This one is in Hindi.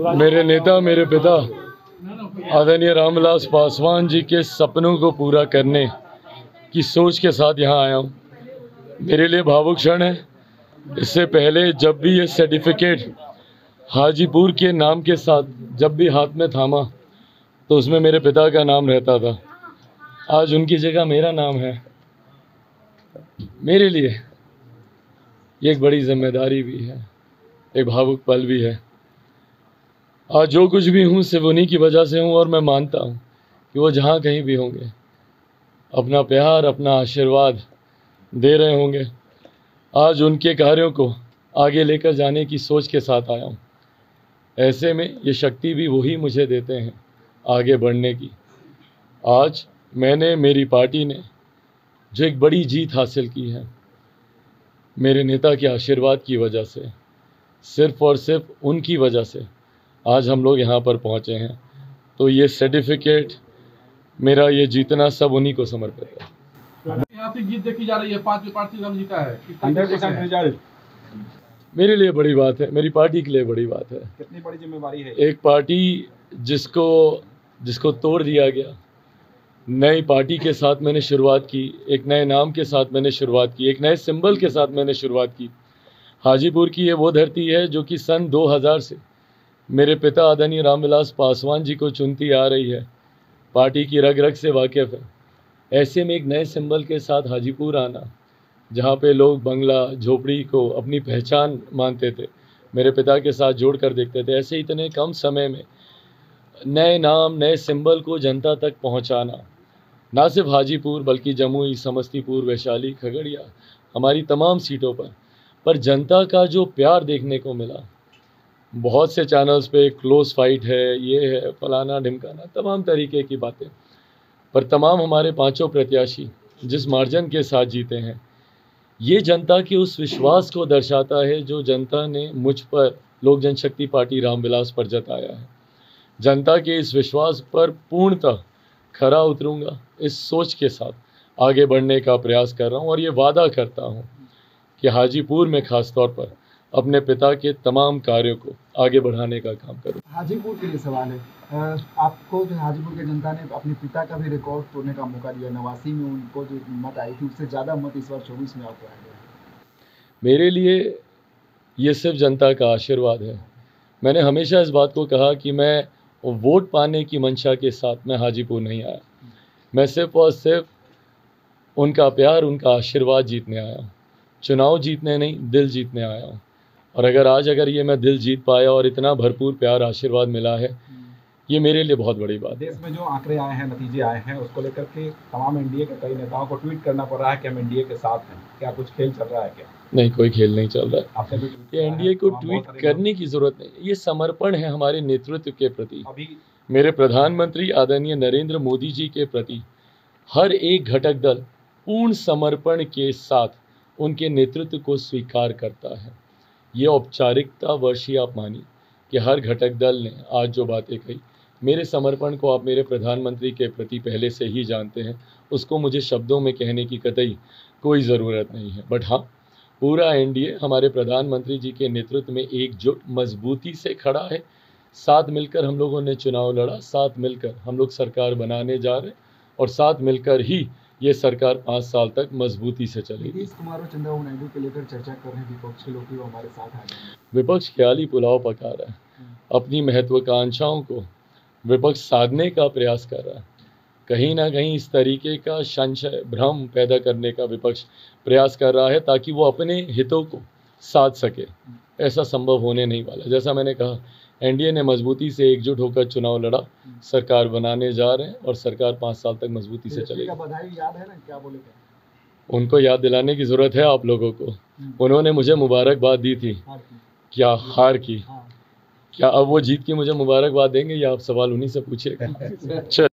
मेरे नेता, मेरे पिता आदरणीय रामविलास पासवान जी के सपनों को पूरा करने की सोच के साथ यहाँ आया हूँ। मेरे लिए भावुक क्षण है। इससे पहले जब भी ये सर्टिफिकेट हाजीपुर के नाम के साथ जब भी हाथ में थामा तो उसमें मेरे पिता का नाम रहता था। आज उनकी जगह मेरा नाम है। मेरे लिए ये एक बड़ी जिम्मेदारी भी है, एक भावुक पल भी है। आज जो कुछ भी हूँ सिर्फ उन्हीं की वजह से हूँ और मैं मानता हूँ कि वो जहाँ कहीं भी होंगे अपना प्यार, अपना आशीर्वाद दे रहे होंगे। आज उनके कार्यों को आगे लेकर जाने की सोच के साथ आया हूँ। ऐसे में ये शक्ति भी वही मुझे देते हैं आगे बढ़ने की। आज मैंने, मेरी पार्टी ने जो एक बड़ी जीत हासिल की है मेरे नेता के आशीर्वाद की वजह से, सिर्फ और सिर्फ उनकी वजह से आज हम लोग यहाँ पर पहुँचे हैं। तो ये सर्टिफिकेट मेरा, ये जीतना सब उन्हीं को समर्पित है। यहाँ से जीत देखी जा रही है, 5 पार्टी जीता है, 100% रिजल्ट। मेरे लिए बड़ी बात है, मेरी पार्टी के लिए बड़ी बात है। कितनी बड़ी जिम्मेदारी है। एक पार्टी जिसको तोड़ दिया गया, नई पार्टी के साथ मैंने शुरुआत की, एक नए नाम के साथ मैंने शुरुआत की, एक नए सिंबल के साथ मैंने शुरुआत की। हाजीपुर की ये वो धरती है जो कि सन 2000 से मेरे पिता आदरणीय रामविलास पासवान जी को चुनती आ रही है, पार्टी की रग रग से वाकिफ़ है। ऐसे में एक नए सिंबल के साथ हाजीपुर आना, जहाँ पे लोग बंगला, झोपड़ी को अपनी पहचान मानते थे, मेरे पिता के साथ जोड़ कर देखते थे, ऐसे इतने कम समय में नए नाम, नए सिंबल को जनता तक पहुँचाना, ना सिर्फ हाजीपुर बल्कि जमुई, समस्तीपुर, वैशाली, खगड़िया, हमारी तमाम सीटों पर जनता का जो प्यार देखने को मिला। बहुत से चैनल्स पे क्लोज फाइट है, ये है, फलाना ढिमकाना, तमाम तरीके की बातें, पर तमाम हमारे 5 प्रत्याशी जिस मार्जिन के साथ जीते हैं, ये जनता के उस विश्वास को दर्शाता है जो जनता ने मुझ पर, लोक जनशक्ति पार्टी रामविलास पर जताया है। जनता के इस विश्वास पर पूर्णतः खरा उतरूंगा, इस सोच के साथ आगे बढ़ने का प्रयास कर रहा हूँ। और ये वादा करता हूँ कि हाजीपुर में ख़ासतौर पर अपने पिता के तमाम कार्यों को आगे बढ़ाने का काम करूँ। हाजीपुर के लिए सवाल है, आपको जो हाजीपुर की जनता ने अपने पिता का भी रिकॉर्ड तोड़ने का मौका दिया, 89 में उनको जो मत आई थी उससे ज़्यादा मत इस बार 24 में आपको आए हैं। मेरे लिए ये सिर्फ जनता का आशीर्वाद है। मैंने हमेशा इस बात को कहा कि मैं वोट पाने की मंशा के साथ मैं हाजीपुर नहीं आया, मैं सिर्फ और सिर्फ उनका प्यार, उनका आशीर्वाद जीतने आया हूँ। चुनाव जीतने नहीं, दिल जीतने आया हूँ। और आज अगर ये मैं दिल जीत पाया और इतना भरपूर प्यार, आशीर्वाद मिला है, ये मेरे लिए बहुत बड़ी बात है। देश में जो आंकड़े आए हैं, नतीजे आए हैं, उसको लेकर के तमाम NDA के कई नेताओं को ट्वीट करना पड़ रहा है कि हम NDA के साथ हैं। क्या कुछ खेल चल रहा है क्या? नहीं, कोई खेल नहीं चल रहा है। ये NDA को ट्वीट करने की जरूरत नहीं, ये समर्पण है हमारे नेतृत्व के प्रति, मेरे प्रधानमंत्री आदरणीय नरेंद्र मोदी जी के प्रति। हर एक घटक दल पूर्ण समर्पण के साथ उनके नेतृत्व को स्वीकार करता है। ये औपचारिकता वर्षीय आप मानिए कि हर घटक दल ने आज जो बातें कही, मेरे समर्पण को आप मेरे प्रधानमंत्री के प्रति पहले से ही जानते हैं, उसको मुझे शब्दों में कहने की कतई कोई ज़रूरत नहीं है। बट हाँ, पूरा NDA हमारे प्रधानमंत्री जी के नेतृत्व में एकजुट, मजबूती से खड़ा है। साथ मिलकर हम लोगों ने चुनाव लड़ा, साथ मिलकर हम लोग सरकार बनाने जा रहे हैं और साथ मिलकर ही ये सरकार 5 साल तक मजबूती से चलेगी। विपक्ष ख्याली पुलाव पका रहा है, अपनी महत्वाकांक्षाओं को विपक्ष साधने का प्रयास कर रहा है। कहीं ना कहीं इस तरीके का संशय, भ्रम पैदा करने का विपक्ष प्रयास कर रहा है ताकि वो अपने हितों को साध सके। ऐसा संभव होने नहीं वाला। जैसा मैंने कहा, NDA ने मजबूती से एकजुट होकर चुनाव लड़ा, सरकार बनाने जा रहे हैं और सरकार 5 साल तक मजबूती से चलेगी। बधाई याद है ना, क्या बोले थे? उनको याद दिलाने की ज़रूरत है आप लोगों को। उन्होंने मुझे मुबारकबाद दी थी क्या हार की? क्या अब वो जीत की मुझे मुबारकबाद देंगे, या आप सवाल उन्हीं से पूछिएगा।